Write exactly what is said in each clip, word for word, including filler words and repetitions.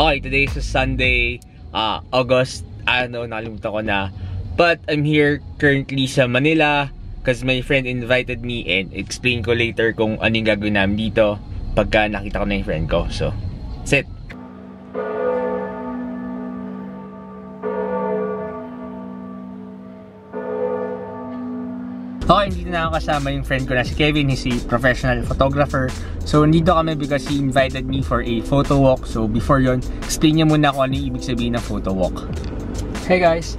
Okay, today is Sunday, uh, August, ano, nakalimutan ko na. But I'm here currently sa Manila because my friend invited me, and explain ko later kung anong gagawin namin dito pagka nakita ko na yung friend ko. So, sit! Okay, nandito na ako kasama yung friend ko na si Kevin. He's a professional photographer. So, nandito kami because he invited me for a photo walk. So, before yun, explain niya muna kung ano yung ibig sabihin ng photo walk. Hey guys!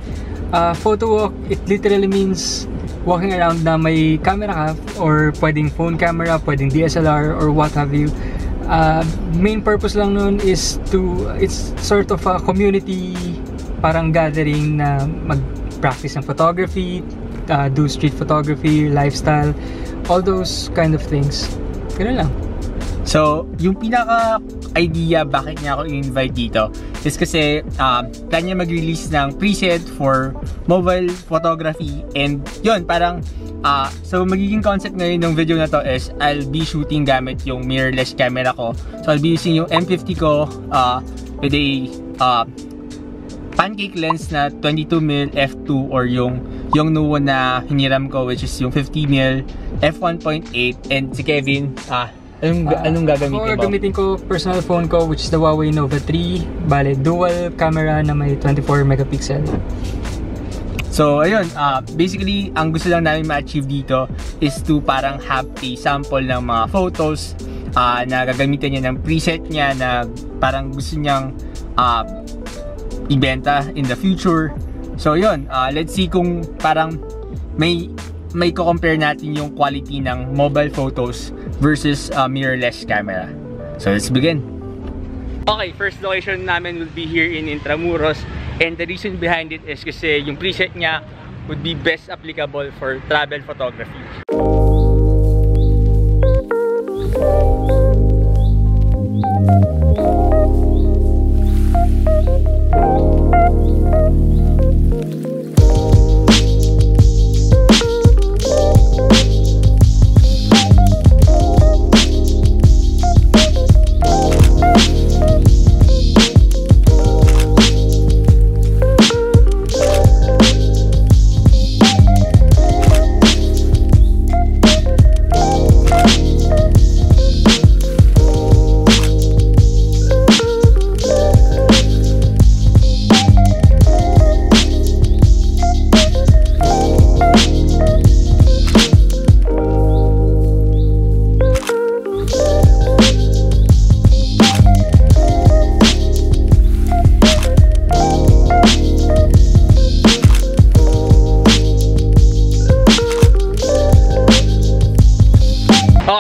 Uh, photo walk, it literally means walking around na may camera ka, or pwedeng phone camera, pwedeng D S L R, or what have you. Uh, main purpose lang nun is to, it's sort of a community parang gathering na mag-practice ng photography, Uh, do street photography, lifestyle, all those kind of things. Ganun lang. So, yung pinaka-idea bakit niya ako i-invite dito is kasi uh, plan niya mag-release ng preset for mobile photography, and yun, parang uh, so magiging concept ngayon ng video na to is I'll be shooting gamit yung mirrorless camera ko. So, I'll be using yung M fifty ko uh, with a uh, pancake lens na twenty-two millimeter f two, or yung yung nuwa na hiniram ko, which is yung fifty millimeter f one point eight. And si Kevin, ah, anong, uh, anong gagamitin mo? So, gamitin ko personal phone ko, which is the Huawei Nova three. Bale, dual camera na may twenty-four megapixel. So, ayun, uh, basically, ang gusto lang namin ma-achieve dito is to parang have a sample ng mga photos uh, na gagamitin niya ng preset niya na parang gusto niyang uh, ibenta in the future. So yun, uh, let's see kung parang may may ko-compare natin yung quality ng mobile photos versus uh, mirrorless camera. So let's begin. Okay, first location namin will be here in Intramuros, and the reason behind it is kasi yung preset niya would be best applicable for travel photography.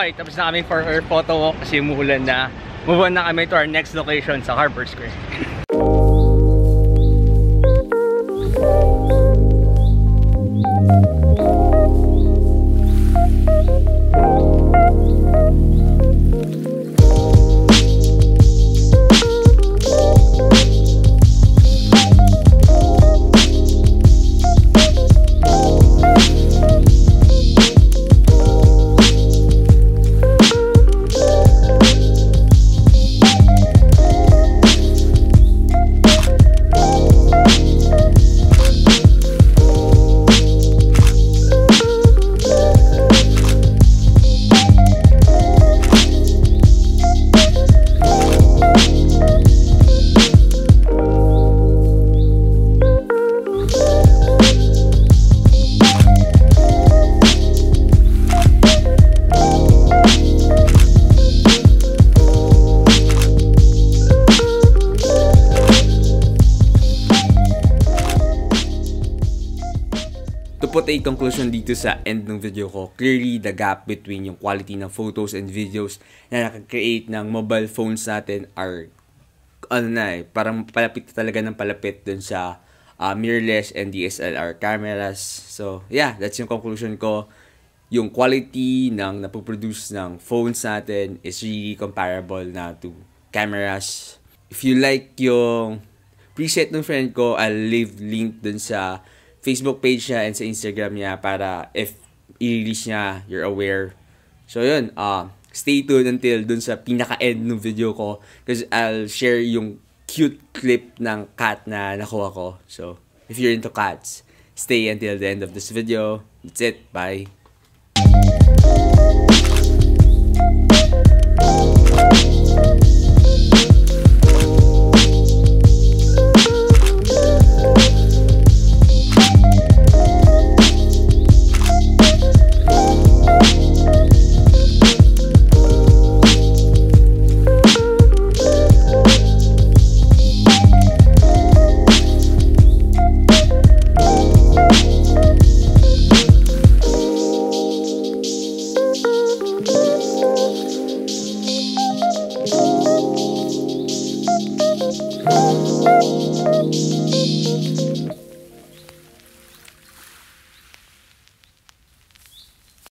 Okay, tapos na kami for our photo walk kasi umuulan na. Move on na kami to our next location sa Harbor Square. Put a conclusion dito sa end ng video ko. Clearly, the gap between yung quality ng photos and videos na nakakreate ng mobile phones natin are, ano na eh, parang palapit talaga ng palapit dun sa uh, mirrorless and D S L R cameras. So, yeah, that's yung conclusion ko. Yung quality ng napoproduce ng phones natin is really comparable na to cameras. If you like yung preset ng friend ko, I'll leave link dun sa Facebook page niya and sa Instagram niya para if i-release niya, you're aware. So yun, uh, stay tuned until dun sa pinaka-end ng video ko, because I'll share yung cute clip ng cat na nakuha ko. So, if you're into cats, stay until the end of this video. That's it. Bye! Thank you.